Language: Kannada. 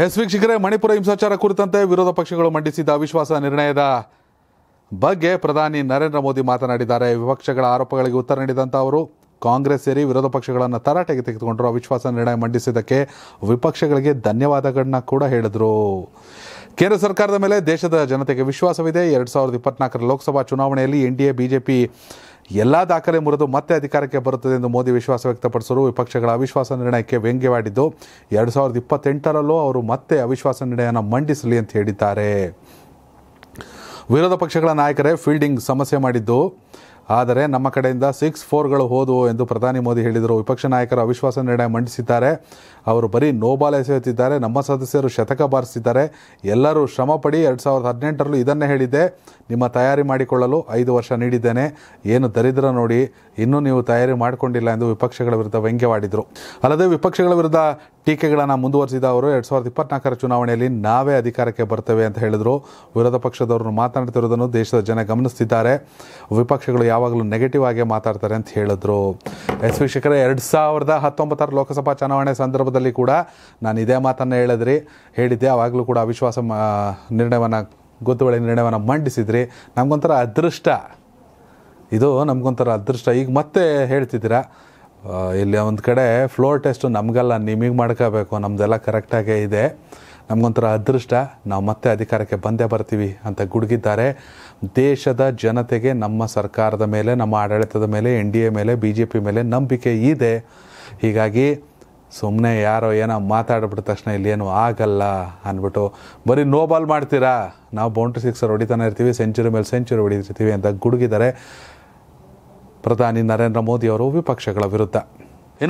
ಎಸ್ ವೀಕ್ಷಕರೇ, ಮಣಿಪುರ ಹಿಂಸಾಚಾರ ಕುರಿತಂತೆ ವಿರೋಧ ಪಕ್ಷಗಳು ಮಂಡಿಸಿದ ಅವಿಶ್ವಾಸ ನಿರ್ಣಯದ ಬಗ್ಗೆ ಪ್ರಧಾನಿ ನರೇಂದ್ರ ಮೋದಿ ಮಾತನಾಡಿದ್ದಾರೆ. ವಿಪಕ್ಷಗಳ ಆರೋಪಗಳಿಗೆ ಉತ್ತರ ನೀಡಿದಂಥ ಅವರು ಕಾಂಗ್ರೆಸ್ ಸೇರಿ ವಿರೋಧ ಪಕ್ಷಗಳನ್ನು ತರಾಟೆಗೆ ತೆಗೆದುಕೊಂಡರು. ಅವಿಶ್ವಾಸ ನಿರ್ಣಯ ಮಂಡಿಸಿದ್ದಕ್ಕೆ ವಿಪಕ್ಷಗಳಿಗೆ ಧನ್ಯವಾದಗಳನ್ನ ಕೂಡ ಹೇಳಿದರು. ಕೇಂದ್ರ ಸರ್ಕಾರದ ಮೇಲೆ ದೇಶದ ಜನತೆಗೆ ವಿಶ್ವಾಸವಿದೆ. 2024 ಲೋಕಸಭಾ ಚುನಾವಣೆಯಲ್ಲಿ NDA BJP ಎಲ್ಲ ದಾಖಲೆ ಮುರಿದು ಮತ್ತೆ ಅಧಿಕಾರಕ್ಕೆ ಬರುತ್ತದೆ ಎಂದು ಮೋದಿ ವಿಶ್ವಾಸ ವ್ಯಕ್ತಪಡಿಸಿದರು. ವಿಪಕ್ಷಗಳ ಅವಿಶ್ವಾಸ ನಿರ್ಣಯಕ್ಕೆ ವ್ಯಂಗ್ಯವಾಡಿದ್ದು 2028 ಅವರು ಮತ್ತೆ ಅವಿಶ್ವಾಸ ನಿರ್ಣಯನ ಮಂಡಿಸಲಿ ಅಂತ ಹೇಳಿದ್ದಾರೆ. ವಿರೋಧ ಪಕ್ಷಗಳ ನಾಯಕರೇ ಫೀಲ್ಡಿಂಗ್ ಸಮಸ್ಯೆ ಮಾಡಿದ್ದು, ಆದರೆ ನಮ್ಮ ಕಡೆಯಿಂದ 6-4 ಹೋದವು ಎಂದು ಪ್ರಧಾನಿ ಮೋದಿ ಹೇಳಿದರು. ವಿಪಕ್ಷ ನಾಯಕರು ಅವಿಶ್ವಾಸ ನಿರ್ಣಯ ಮಂಡಿಸಿದ್ದಾರೆ. ಅವರು ಬರೀ ನೋಬಾಲ್ ಎಸೆಯುತ್ತಿದ್ದಾರೆ. ನಮ್ಮ ಸದಸ್ಯರು ಶತಕ ಬಾರಿಸಿದ್ದಾರೆ. ಎಲ್ಲರೂ ಶ್ರಮಪಡಿ. 2018 ಇದನ್ನೇ ಹೇಳಿದ್ದೆ. ನಿಮ್ಮ ತಯಾರಿ ಮಾಡಿಕೊಳ್ಳಲು 5 ವರ್ಷ ನೀಡಿದ್ದೇನೆ. ಏನು ದರಿದ್ರ ನೋಡಿ, ಇನ್ನೂ ನೀವು ತಯಾರಿ ಮಾಡಿಕೊಂಡಿಲ್ಲ ಎಂದು ವಿಪಕ್ಷಗಳ ವಿರುದ್ಧ ವ್ಯಂಗ್ಯವಾಡಿದರು. ಅಲ್ಲದೆ ವಿಪಕ್ಷಗಳ ವಿರುದ್ಧ ಟೀಕೆಗಳನ್ನು ಮುಂದುವರಿಸಿದ ಅವರು 2024 ಚುನಾವಣೆಯಲ್ಲಿ ನಾವೇ ಅಧಿಕಾರಕ್ಕೆ ಬರ್ತೇವೆ ಅಂತ ಹೇಳಿದರು. ವಿರೋಧ ಪಕ್ಷದವರನ್ನು ಮಾತನಾಡ್ತಿರೋದನ್ನು ದೇಶದ ಜನ ಗಮನಿಸ್ತಿದ್ದಾರೆ. ವಿಪಕ್ಷಗಳು ಯಾವಾಗಲೂ ನೆಗೆಟಿವ್ ಆಗೇ ಮಾತಾಡ್ತಾರೆ ಅಂತ ಹೇಳಿದ್ರು. ಎಸ್ ವೀಕ್ಷಕರೇ, 2019 ಲೋಕಸಭಾ ಚುನಾವಣೆ ಸಂದರ್ಭದಲ್ಲಿ ಕೂಡ ನಾನು ಇದೇ ಮಾತನ್ನು ಹೇಳಿದ್ದೆ. ಆವಾಗಲೂ ಕೂಡ ಅವಿಶ್ವಾಸ ಗೊತ್ತುವಳಿ ನಿರ್ಣಯವನ್ನು ಮಂಡಿಸಿದ್ರಿ. ನಮಗೊಂಥರ ಅದೃಷ್ಟ, ಈಗ ಮತ್ತೆ ಹೇಳ್ತಿದ್ದೀರಾ. ಇಲ್ಲಿ ಒಂದು ಕಡೆ ಫ್ಲೋರ್ ಟೆಸ್ಟು ನಮಗಲ್ಲ, ನಿಮಗೆ ಮಾಡ್ಕೋಬೇಕು. ನಮ್ಮದೆಲ್ಲ ಕರೆಕ್ಟಾಗೇ ಇದೆ. ನಮಗೊಂಥರ ಅದೃಷ್ಟ, ನಾವು ಮತ್ತೆ ಅಧಿಕಾರಕ್ಕೆ ಬಂದೇ ಬರ್ತೀವಿ ಅಂತ ಗುಡುಗಿದ್ದಾರೆ. ದೇಶದ ಜನತೆಗೆ ನಮ್ಮ ಸರ್ಕಾರದ ಮೇಲೆ, ನಮ್ಮ ಆಡಳಿತದ ಮೇಲೆ, NDA ಮೇಲೆ, BJP ಮೇಲೆ ನಂಬಿಕೆ ಇದೆ. ಹೀಗಾಗಿ ಸುಮ್ಮನೆ ಯಾರೋ ಏನೋ ಮಾತಾಡಿಬಿಟ್ಟ ತಕ್ಷಣ ಇಲ್ಲೇನು ಆಗಲ್ಲ ಅಂದ್ಬಿಟ್ಟು ಬರೀ ನೋಬಾಲ್ ಮಾಡ್ತೀರಾ, ನಾವು ಬೌಂಡ್ರಿ ಸಿಕ್ಸರ್ ಹೊಡಿತಾನೆ ಇರ್ತೀವಿ, ಸೆಂಚುರಿ ಮೇಲೆ ಸೆಂಚುರಿ ಹೊಡಿತಿರ್ತೀವಿ ಅಂತ ಗುಡುಗಿದ್ದಾರೆ ಪ್ರಧಾನಿ ನರೇಂದ್ರ ಮೋದಿಯವರು ವಿಪಕ್ಷಗಳ ವಿರುದ್ಧ.